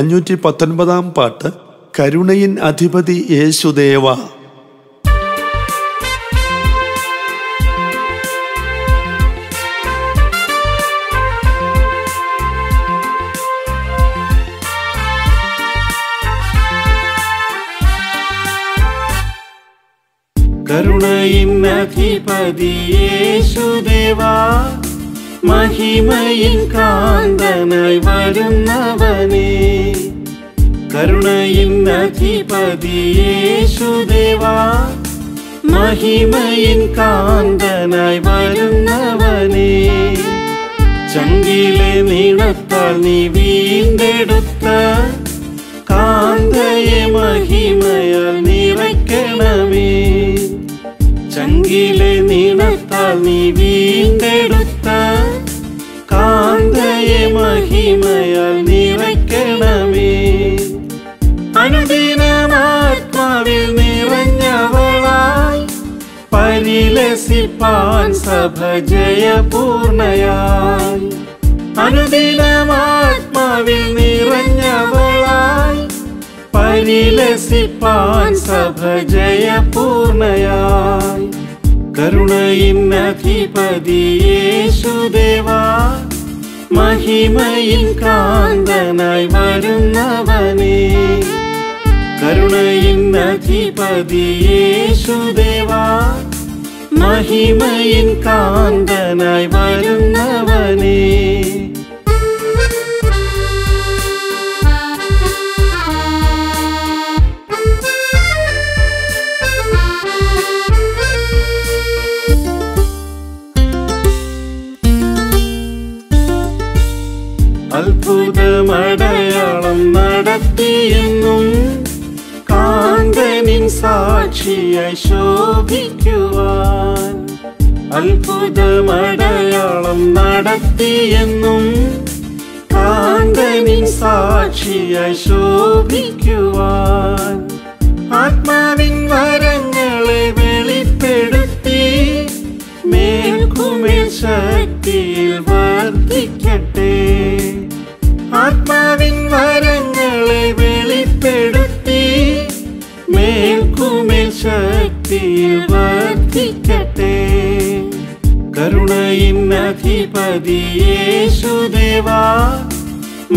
519 പാട്ട് കരുണയിൻ അധിപതി യേശുദേവാ. करुणयिन् अधिपति येशुदेवा महिमयिन् कांधनायि वरुन्नवने करुणयिन् अधिपति येशुदेवा महिमयिन् कांधनायि वरुन्नवने चंगिले नीणत्ताल नी वीണ്ടെടുത്ത കാന്ധയെ മഹിമയാൽ നിറയ്ക്കണമേ ചങ്കിലെ നീണത്താൽ നീ വീണ്ടെടുത്ത കാന്ധയെ മഹിമയാൽ നിറയ്ക്കണമേ അനുദിനം ആത്മാവിൽ നിറഞ്ഞവളായി പരിലസിപ്പാൻ സഭ ജയപൂർണയായി അനുദിനം ആത്മാവിൽ നിറഞ്ഞവളായി പരിലസിപ്പാൻ സഭ ജയപൂർണയായി കരുണയിൻ അധിപതി യേശുദേവാ മഹിമയിൻ കാന്തനായി വരുന്നവനേ കരുണയിൻ അധിപതി യേശുദേവാ മഹിമയിൻ കാന്തനായി വരുന്നവനേ. അത്ഭുതമടയാളം നടത്തിയെന്നും കാന്ധനിൻ സാക്ഷിയായി ശോഭിക്കുവാൻ അത്ഭുതമടയാളം നടത്തിയെന്നും കാന്ധനിൻ സാക്ഷിയായി ശോഭിക്കുവാൻ ആത്മാവിൻ വരങ്ങളെ വെളിപ്പെടുത്തി മേൽക്കുമേൽ ശക്തിയിൽ വർദ്ധിക്കട്ടെ ആത്മാവിൻ വരങ്ങളെ വെളിപ്പെടുത്തി മേൽക്കുമേൽ ശക്തിയിൽ വർദ്ധിക്കട്ടെ കരുണയിൻ അധിപതി യേശുദേവാ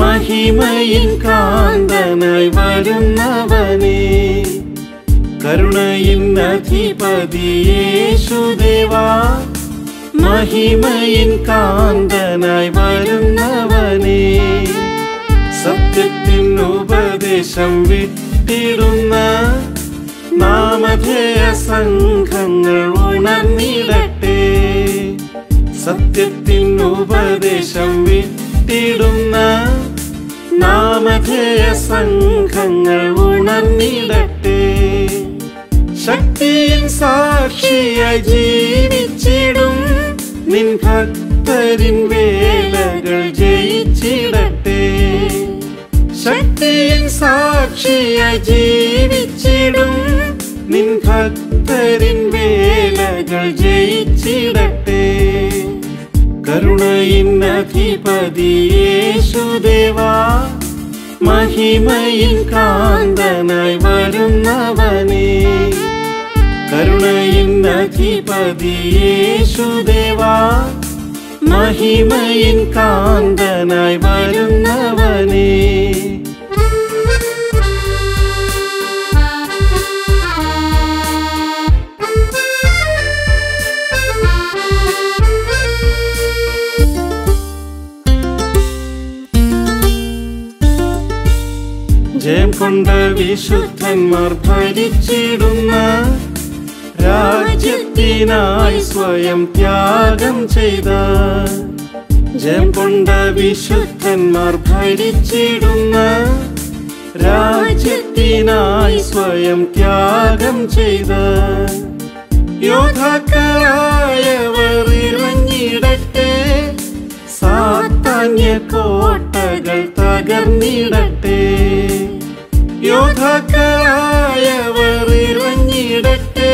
മഹിമയിൻ കാന്തനായി വരുന്നവനേ കരുണയിൻ അധിപതി യേശുദേവാ മഹിമയിൻ കാന്തനായി വരുന്നവനേ സത്യത്തിൻ ഉപദേശം വിട്ടിടുന്ന നാമധേയ സംഘങ്ങൾ ഉണർന്നിടട്ടെ സത്യത്തിൻ ഉപദേശം വിട്ടിടുന്ന നാമധേയ സംഘങ്ങൾ ഉണർന്നിടട്ടെ ശക്തിയിൻ സാക്ഷിയായി ജീവിച്ചിടും നിൻ ഭക്തരിൻ വേലകൾ ജയിച്ചിടട്ടെ ശക്തിയിൻ സാക്ഷിയായി ജീവിച്ചിടും നിൻ ഭക്തരിൻ വേലകൾ ജയിച്ചിടട്ടെ കരുണയിൻ അധിപതി യേശുദേവാ മഹിമയിൻ കാന്തനായി വരുന്നവനേ കരുണയിൻ അധിപതി യേശുദേവാ മഹിമയിൻ കാന്തനായി വരുന്നവനേ. ജയം കൊണ്ട വിശുദ്ധന്മാർ ഭരിച്ചിടുന്ന രാജ്യത്തിനായി സ്വയം ത്യാഗം ചെയ്ത ജയം കൊണ്ട വിശുദ്ധന്മാർ ഭരിച്ചിടുന്ന രാജ്യത്തിനായി സ്വയം ത്യാഗം ചെയ്ത യോദ്ധാക്കളായവർ ഇറങ്ങിടട്ടെ സാത്താന്യ കോട്ടകൾ തകർന്നിടട്ടെ യോദ്ധാക്കളായവർ ഇറങ്ങിടട്ടെ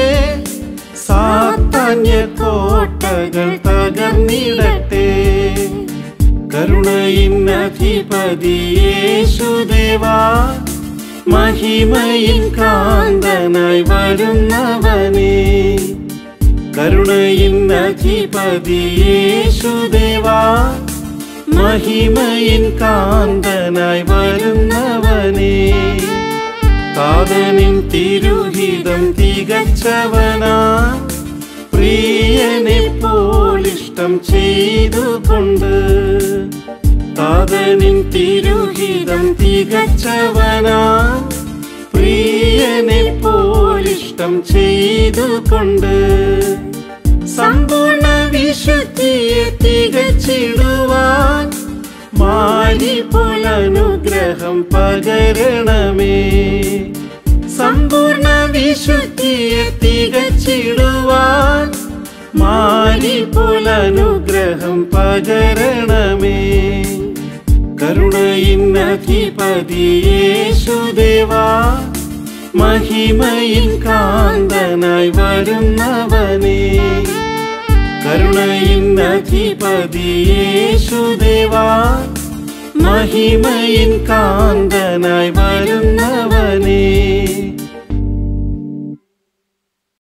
സാത്താന്യ കോട്ടകൾ തകർന്നിടട്ടെ கருணையின் அதிபதி இயேசுதேவா மகிமையின் காந்தனாய் வரும்வனே கருணையின் அதிபதி இயேசுதேவா மகிமையின் காந்தனாய் வரும்வனே காதனின் திருஹிதம் திகச்சவனா பிரியனே போல் இஷ்டம் செய்து கொண்டு காதனின் திருஹிதம் திகச்சவனா பிரியனே போல் இஷ்டம் செய்து கொண்டு சம்பூர்ண விசுத்தியை திகச்சிடுவான் மாலி போல் அனுகிரகம் பகரணமே संपूर्ण विशुद्धिये तिगचिडुवान माली पोल अनुग्रहं पगरणमे करुणयिन् अधिपति येशुदेवा महिमयिन् कांदनाय वरुन्नवने करुणयिन् अधिपति येशुदेवा महिमयिन् कांदनाय वरुन्नवने